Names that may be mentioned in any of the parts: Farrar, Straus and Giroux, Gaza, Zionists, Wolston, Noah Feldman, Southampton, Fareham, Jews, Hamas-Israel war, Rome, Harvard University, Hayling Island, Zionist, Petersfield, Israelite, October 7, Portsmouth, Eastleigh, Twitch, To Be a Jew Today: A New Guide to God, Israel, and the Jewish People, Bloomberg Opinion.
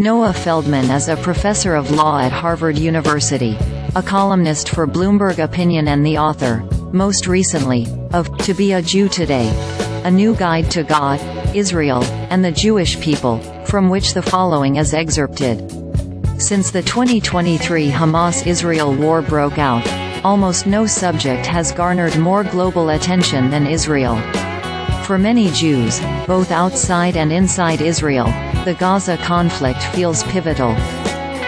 Noah Feldman is a professor of law at Harvard University, a columnist for Bloomberg Opinion and the author, most recently, of To Be a Jew Today: A New Guide to God, Israel, and the Jewish People, from which the following is excerpted. Since the 2023 Hamas-Israel war broke out, almost no subject has garnered more global attention than Israel. For many Jews, both outside and inside Israel, the Gaza conflict feels pivotal.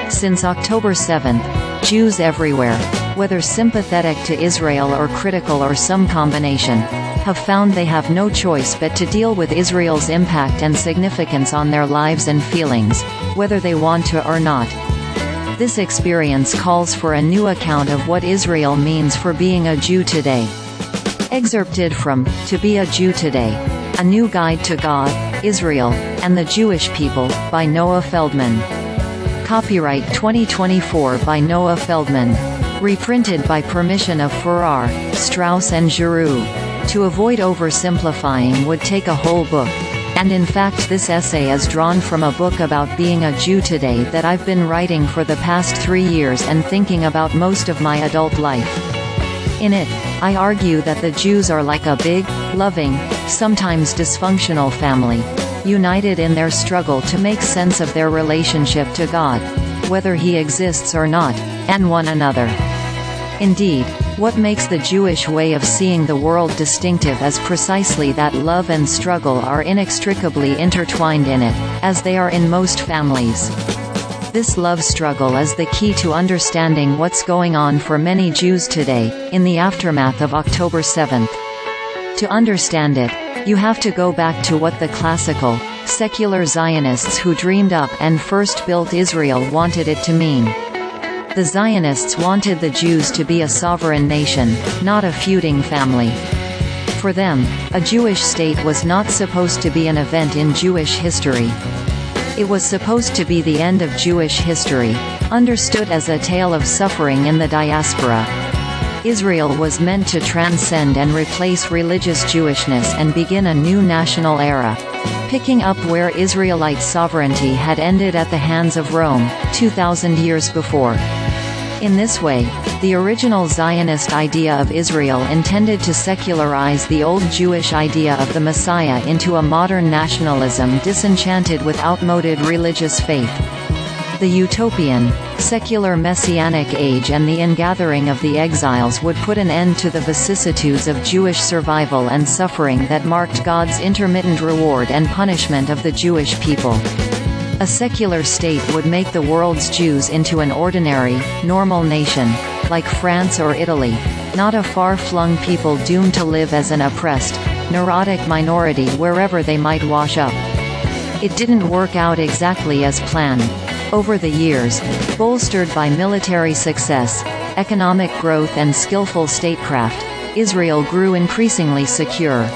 Since October 7, Jews everywhere, whether sympathetic to Israel or critical or some combination, have found they have no choice but to deal with Israel's impact and significance on their lives and feelings, whether they want to or not. This experience calls for a new account of what Israel means for being a Jew today. Excerpted from To Be a Jew Today: A New Guide to God, Israel, and the Jewish People, by Noah Feldman. Copyright 2024 by Noah Feldman. Reprinted by permission of Farrar, Straus and Giroux. To avoid oversimplifying would take a whole book, and in fact this essay is drawn from a book about being a Jew today that I've been writing for the past 3 years and thinking about most of my adult life. In it, I argue that the Jews are like a big, loving, sometimes dysfunctional family, united in their struggle to make sense of their relationship to God, whether He exists or not, and one another. Indeed, what makes the Jewish way of seeing the world distinctive is precisely that love and struggle are inextricably intertwined in it, as they are in most families. This love struggle is the key to understanding what's going on for many Jews today, in the aftermath of October 7. To understand it, you have to go back to what the classical, secular Zionists who dreamed up and first built Israel wanted it to mean. The Zionists wanted the Jews to be a sovereign nation, not a feuding family. For them, a Jewish state was not supposed to be an event in Jewish history. It was supposed to be the end of Jewish history, understood as a tale of suffering in the diaspora. Israel was meant to transcend and replace religious Jewishness and begin a new national era, picking up where Israelite sovereignty had ended at the hands of Rome, 2,000 years before. In this way, the original Zionist idea of Israel intended to secularize the old Jewish idea of the Messiah into a modern nationalism disenchanted with outmoded religious faith. The utopian, secular Messianic age and the ingathering of the exiles would put an end to the vicissitudes of Jewish survival and suffering that marked God's intermittent reward and punishment of the Jewish people. A secular state would make the world's Jews into an ordinary, normal nation, like France or Italy, not a far-flung people doomed to live as an oppressed, neurotic minority wherever they might wash up. It didn't work out exactly as planned. Over the years, bolstered by military success, economic growth and skillful statecraft, Israel grew increasingly secure.